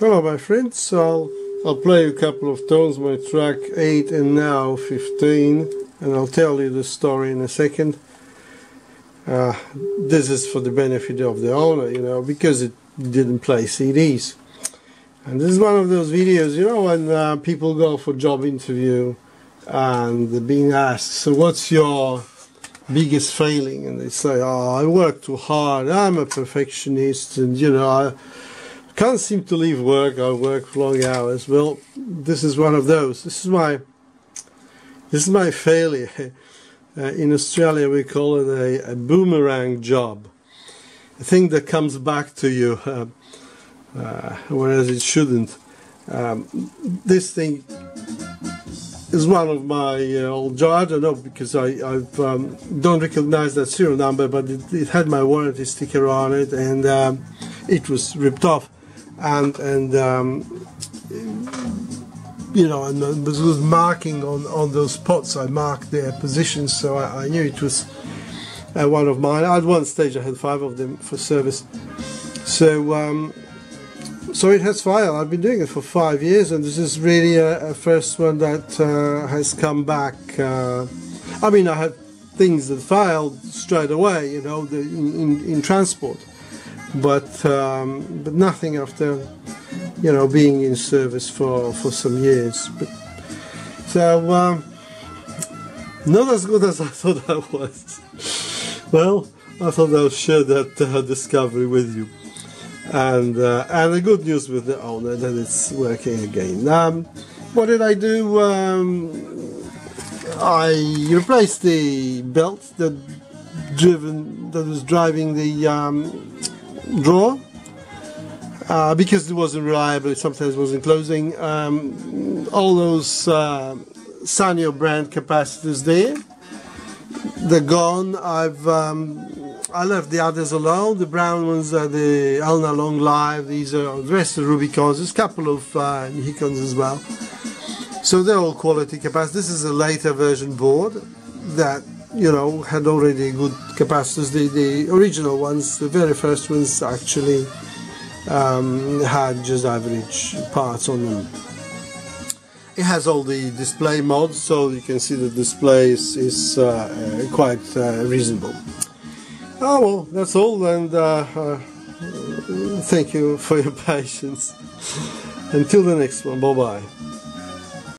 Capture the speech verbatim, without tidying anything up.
Hello my friends, so I'll play a couple of tones, my track eight and now fifteen, and I'll tell you the story in a second. Uh, this is for the benefit of the owner, you know, because it didn't play C Ds. And this is one of those videos, you know, when uh, people go for job interview and being asked, so what's your biggest failing? And they say, oh, I work too hard, I'm a perfectionist, and you know, I can't seem to leave work, I work long hours. Well, this is one of those. This is my this is my failure. Uh, in Australia we call it a, a boomerang job, a thing that comes back to you, uh, uh, whereas it shouldn't. Um, this thing is one of my uh, old jobs. I don't know, because I I've, um, don't recognize that serial number, but it, it had my warranty sticker on it, and um, it was ripped off. And and um, you know, and it was marking on on those pots. I marked their positions, so I, I knew it was uh, one of mine. At one stage, I had five of them for service. So um, so it has file. I've been doing it for five years, and this is really a, a first one that uh, has come back. Uh, I mean, I had things that failed straight away, you know, the, in, in in transport. But um, but nothing after, you know, being in service for for some years. But so um, not as good as I thought I was. Well, I thought I'll share that uh, discovery with you, and uh, and the good news with the owner that it's working again. Um, what did I do? Um, I replaced the belt that driven that was driving the. Um, drawer, uh, because it wasn't reliable, it sometimes wasn't closing. Um, all those uh, Sanyo brand capacitors there, they're gone. I've um, I left the others alone. The brown ones are the Elna Long Live, these are the rest of the Ruby Cons, there's a couple of uh, Nichicons as well. So they're all quality capacitors. This is a later version board that, you know, had already good capacitors. The, the original ones, the very first ones, actually um, had just average parts on them. It has all the display mods, so you can see the display is, is uh, quite uh, reasonable. Oh well, that's all, and uh, uh, thank you for your patience. Until the next one, bye bye.